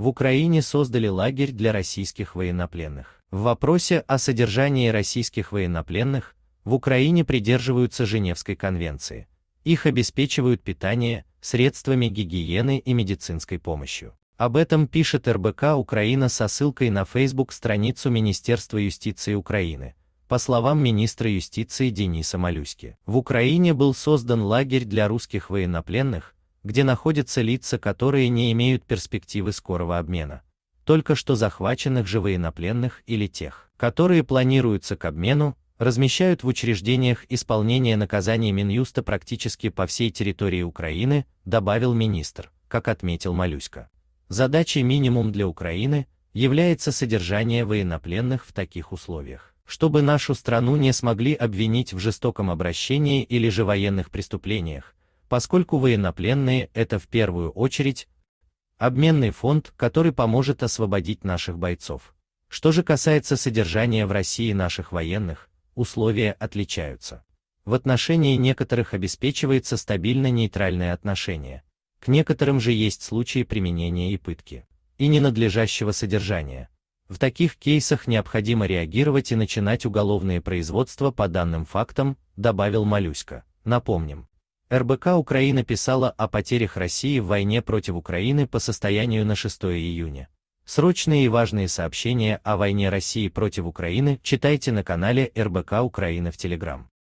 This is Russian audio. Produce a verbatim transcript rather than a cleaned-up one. в Украине создали лагерь для российских военнопленных. В вопросе о содержании российских военнопленных в Украине придерживаются Женевской конвенции. Их обеспечивают питание, средствами гигиены и медицинской помощью. Об этом пишет эр бэ ка Украина со ссылкой на Facebook страницу Министерства юстиции Украины. По словам министра юстиции Дениса Малюськи, в Украине был создан лагерь для русских военнопленных, где находятся лица, которые не имеют перспективы скорого обмена, только что захваченных же военнопленных или тех, которые планируются к обмену, размещают в учреждениях исполнения наказаний Минюста практически по всей территории Украины, добавил министр, как отметил Малюська. Задачей минимум для Украины является содержание военнопленных в таких условиях, чтобы нашу страну не смогли обвинить в жестоком обращении или же военных преступлениях, поскольку военнопленные – это в первую очередь обменный фонд, который поможет освободить наших бойцов. Что же касается содержания в России наших военных, условия отличаются. В отношении некоторых обеспечивается стабильно-нейтральное отношение. К некоторым же есть случаи применения и пытки, и ненадлежащего содержания. В таких кейсах необходимо реагировать и начинать уголовные производства по данным фактам, добавил Малюська. Напомним, эр бэ ка Украины писала о потерях России в войне против Украины по состоянию на шестое июня. Срочные и важные сообщения о войне России против Украины читайте на канале эр бэ ка Украины в Телеграм.